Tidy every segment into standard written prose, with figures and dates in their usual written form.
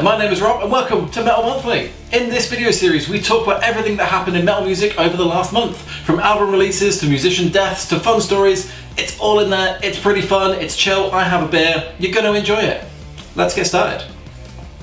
Hello, my name is Rob and welcome to Metal Monthly. In this video series we talk about everything that happened in metal music over the last month. From album releases to musician deaths to fun stories, it's all in there, it's pretty fun, it's chill, I have a beer, you're going to enjoy it. Let's get started.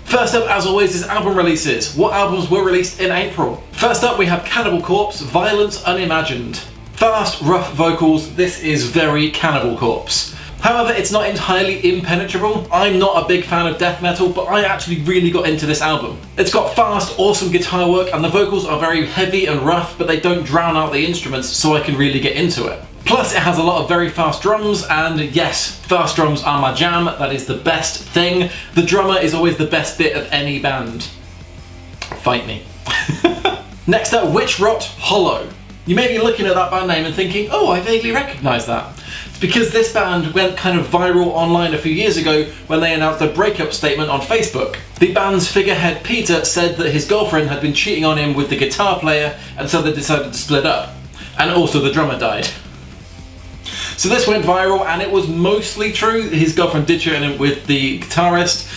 First up, as always, is album releases. What albums were released in April? First up we have Cannibal Corpse, Violence Unimagined. Fast, rough vocals, this is very Cannibal Corpse. However, it's not entirely impenetrable. I'm not a big fan of death metal, but I actually really got into this album. It's got fast, awesome guitar work, and the vocals are very heavy and rough, but they don't drown out the instruments, so I can really get into it. Plus, it has a lot of very fast drums, and yes, fast drums are my jam. That is the best thing. The drummer is always the best bit of any band. Fight me. Next up, Witch Rot, Hollow. You may be looking at that band name and thinking, oh, I vaguely recognise that. It's because this band went kind of viral online a few years ago when they announced a breakup statement on Facebook. The band's figurehead Peter said that his girlfriend had been cheating on him with the guitar player, and so they decided to split up. And also the drummer died. So this went viral and it was mostly true. His girlfriend did cheat on him with the guitarist.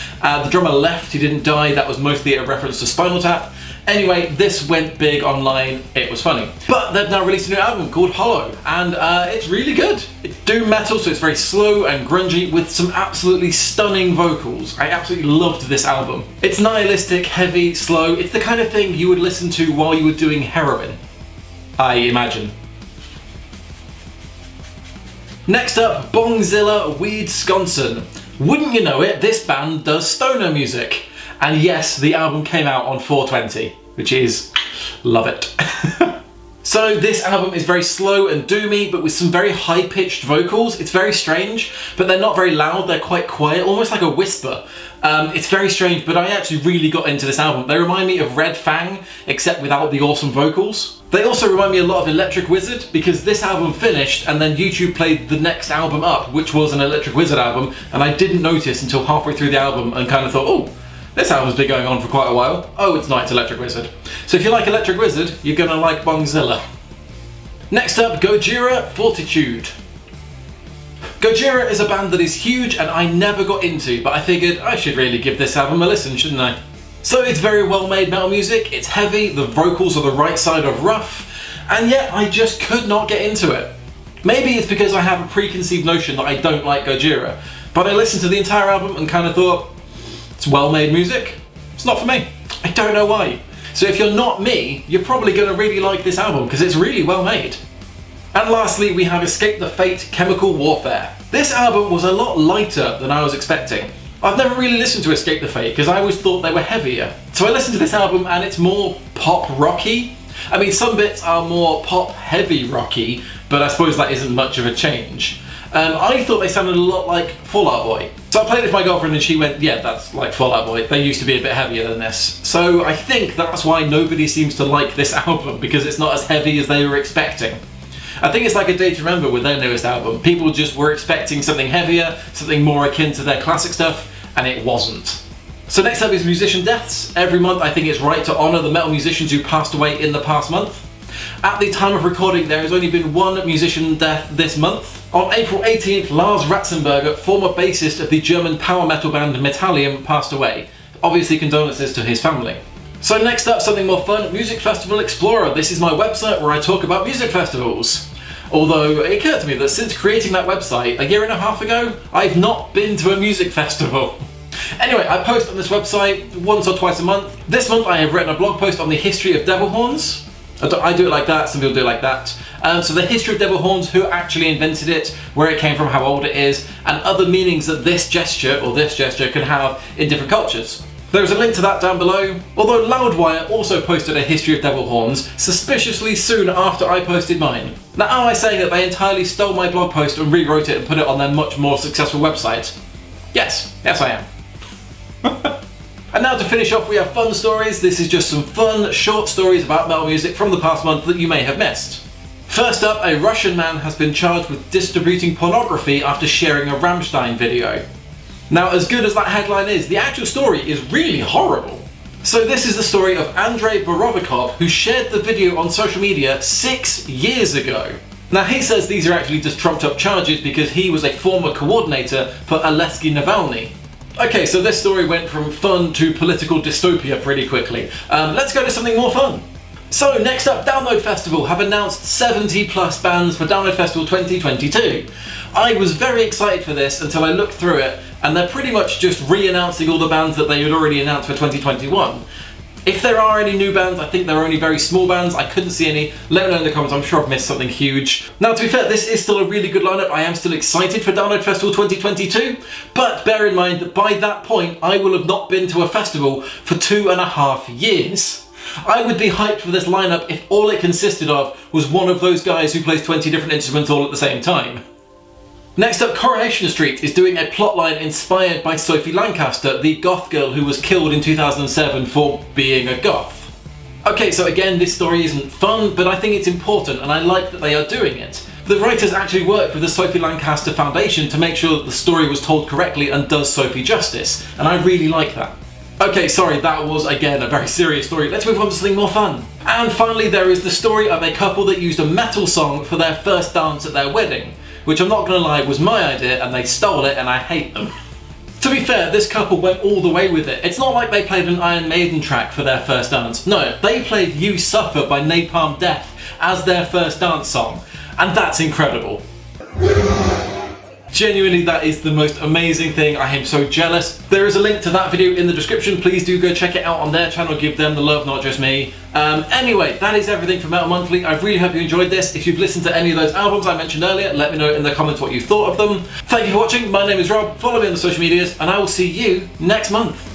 The drummer left, he didn't die. That was mostly a reference to Spinal Tap. Anyway, this went big online, it was funny. But they've now released a new album called Hollow, and it's really good. It's doom metal, so it's very slow and grungy with some absolutely stunning vocals. I absolutely loved this album. It's nihilistic, heavy, slow. It's the kind of thing you would listen to while you were doing heroin, I imagine. Next up, Bongzilla, Weed Sconson. Wouldn't you know it, this band does stoner music. And yes, the album came out on 420, which is... love it. So this album is very slow and doomy, but with some very high-pitched vocals. It's very strange, but they're not very loud, they're quite quiet, almost like a whisper. It's very strange, but I actually really got into this album. They remind me of Red Fang, except without the awesome vocals. They also remind me a lot of Electric Wizard, because this album finished and then YouTube played the next album up, which was an Electric Wizard album, and I didn't notice until halfway through the album and kind of thought, oh, this album's been going on for quite a while. Oh, it's not, it's Electric Wizard. So if you like Electric Wizard, you're gonna like Bongzilla. Next up, Gojira, Fortitude. Gojira is a band that is huge and I never got into, but I figured I should really give this album a listen, shouldn't I? So it's very well-made metal music, it's heavy, the vocals are the right side of rough, and yet I just could not get into it. Maybe it's because I have a preconceived notion that I don't like Gojira, but I listened to the entire album and kind of thought, it's well-made music. It's not for me. I don't know why. So if you're not me, you're probably going to really like this album because it's really well-made. And lastly, we have Escape the Fate, Chemical Warfare. This album was a lot lighter than I was expecting. I've never really listened to Escape the Fate because I always thought they were heavier. So I listened to this album and it's more pop-rocky. I mean, some bits are more pop-heavy rocky, but I suppose that isn't much of a change. I thought they sounded a lot like Fall Out Boy. So I played it with my girlfriend and she went, yeah, that's like Fall Out Boy. They used to be a bit heavier than this. So I think that's why nobody seems to like this album, because it's not as heavy as they were expecting. I think it's like A Day to Remember with their newest album. People just were expecting something heavier, something more akin to their classic stuff, and it wasn't. So next up is musician deaths. Every month I think it's right to honour the metal musicians who passed away in the past month. At the time of recording, there has only been one musician death this month. On April 18th, Lars Ratzenberger, former bassist of the German power metal band Metallium, passed away. Obviously condolences to his family. So next up, something more fun, Music Festival Explorer. This is my website where I talk about music festivals. Although it occurred to me that since creating that website a year and a half ago, I've not been to a music festival. Anyway, I post on this website once or twice a month. This month I have written a blog post on the history of devil horns. I do it like that, some people do it like that. So the history of devil horns, who actually invented it, where it came from, how old it is, and other meanings that this gesture can have in different cultures. There's a link to that down below. Although Loudwire also posted a history of devil horns, suspiciously soon after I posted mine. Now, am I saying that they entirely stole my blog post and rewrote it and put it on their much more successful website? Yes. Yes, I am. And now to finish off, we have fun stories. This is just some fun, short stories about metal music from the past month that you may have missed. First up, a Russian man has been charged with distributing pornography after sharing a Rammstein video. Now, as good as that headline is, the actual story is really horrible. So this is the story of Andrei Borovikov, who shared the video on social media 6 years ago. Now, he says these are actually just trumped up charges because he was a former coordinator for Alexei Navalny. Okay, so this story went from fun to political dystopia pretty quickly. Let's go to something more fun. So next up, Download Festival have announced 70+ bands for Download Festival 2022. I was very excited for this until I looked through it, and they're pretty much just re-announcing all the bands that they had already announced for 2021. If there are any new bands, I think there are only very small bands. I couldn't see any. Let me know in the comments, I'm sure I've missed something huge. Now, to be fair, this is still a really good lineup. I am still excited for Download Festival 2022, but bear in mind that by that point, I will have not been to a festival for 2.5 years. I would be hyped for this lineup if all it consisted of was one of those guys who plays 20 different instruments all at the same time. Next up, Coronation Street is doing a plotline inspired by Sophie Lancaster, the goth girl who was killed in 2007 for being a goth. Okay, so again, this story isn't fun, but I think it's important and I like that they are doing it. The writers actually worked with the Sophie Lancaster Foundation to make sure that the story was told correctly and does Sophie justice, and I really like that. Okay, sorry, that was again a very serious story. Let's move on to something more fun. And finally, there is the story of a couple that used a metal song for their first dance at their wedding, which I'm not going to lie was my idea, and they stole it and I hate them. To be fair, this couple went all the way with it. It's not like they played an Iron Maiden track for their first dance. No, they played You Suffer by Napalm Death as their first dance song, and that's incredible. Genuinely, that is the most amazing thing. I am so jealous. There is a link to that video in the description. Please do go check it out on their channel. Give them the love, not just me. Anyway, that is everything from Metal Monthly. I really hope you enjoyed this. If you've listened to any of those albums I mentioned earlier, let me know in the comments what you thought of them. Thank you for watching. My name is Rob. Follow me on the social medias, and I will see you next month.